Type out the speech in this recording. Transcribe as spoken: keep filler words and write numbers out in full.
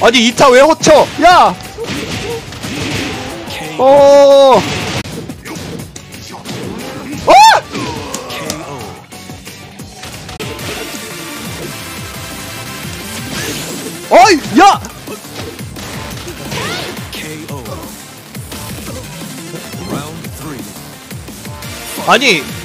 아니 이 타 왜 허쳐? 야! 어. 어! 어이! 야! 아니